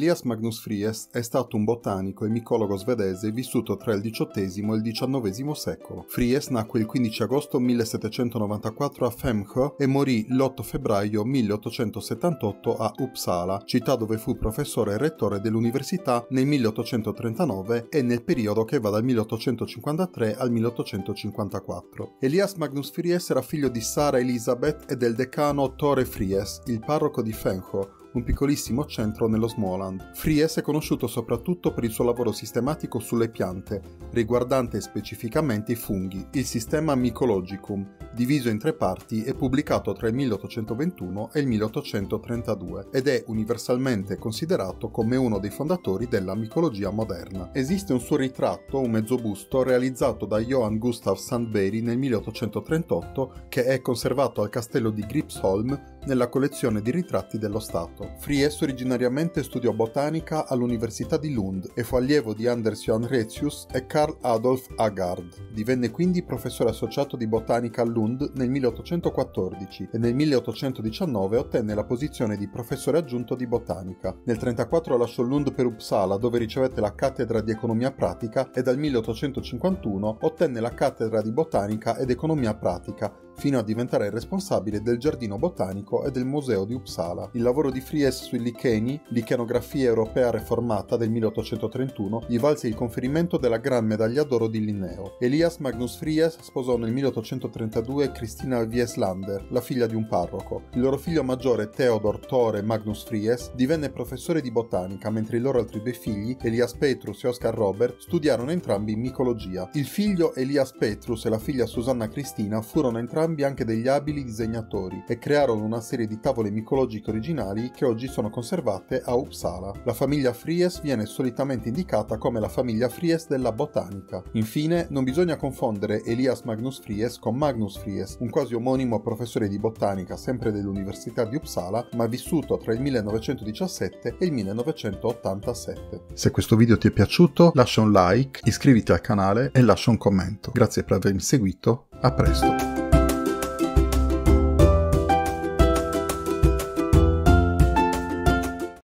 Elias Magnus Fries è stato un botanico e micologo svedese vissuto tra il XVIII e il XIX secolo. Fries nacque il 15 agosto 1794 a Femho e morì l'8 febbraio 1878 a Uppsala, città dove fu professore e rettore dell'università nel 1839 e nel periodo che va dal 1853 al 1854. Elias Magnus Fries era figlio di Sara Elisabeth e del decano Thore Fries, il parroco di Femho, un piccolissimo centro nello Smoland. Fries è conosciuto soprattutto per il suo lavoro sistematico sulle piante, riguardante specificamente i funghi, il Systema Mycologicum, diviso in tre parti e pubblicato tra il 1821 e il 1832, ed è universalmente considerato come uno dei fondatori della micologia moderna. Esiste un suo ritratto, un mezzobusto, realizzato da Johann Gustav Sandberry nel 1838, che è conservato al castello di Gripsholm, nella collezione di ritratti dello Stato. Fries originariamente studiò botanica all'Università di Lund e fu allievo di Anders Johan Rezius e Karl Adolf Agard. Divenne quindi professore associato di botanica a Lund nel 1814 e nel 1819 ottenne la posizione di professore aggiunto di botanica. Nel 1934 lasciò Lund per Uppsala, dove ricevette la cattedra di economia pratica, e dal 1851 ottenne la cattedra di botanica ed economia pratica, fino a diventare responsabile del giardino botanico e del museo di Uppsala. Il lavoro di Fries sui licheni, Lichenographia Europaea Reformata del 1831, gli valse il conferimento della Gran Medaglia d'Oro di Linneo. Elias Magnus Fries sposò nel 1832 Cristina Wieslander, la figlia di un parroco. Il loro figlio maggiore, Theodor Thore Magnus Fries, divenne professore di botanica, mentre i loro altri due figli, Elias Petrus e Oscar Robert, studiarono entrambi micologia. Il figlio Elias Petrus e la figlia Susanna Cristina furono entrambi anche degli abili disegnatori e crearono una serie di tavole micologiche originali che oggi sono conservate a Uppsala. La famiglia Fries viene solitamente indicata come la famiglia Fries della botanica. Infine, non bisogna confondere Elias Magnus Fries con Magnus Fries, un quasi omonimo professore di botanica sempre dell'Università di Uppsala, ma vissuto tra il 1917 e il 1987. Se questo video ti è piaciuto, lascia un like, iscriviti al canale e lascia un commento. Grazie per avermi seguito, a presto!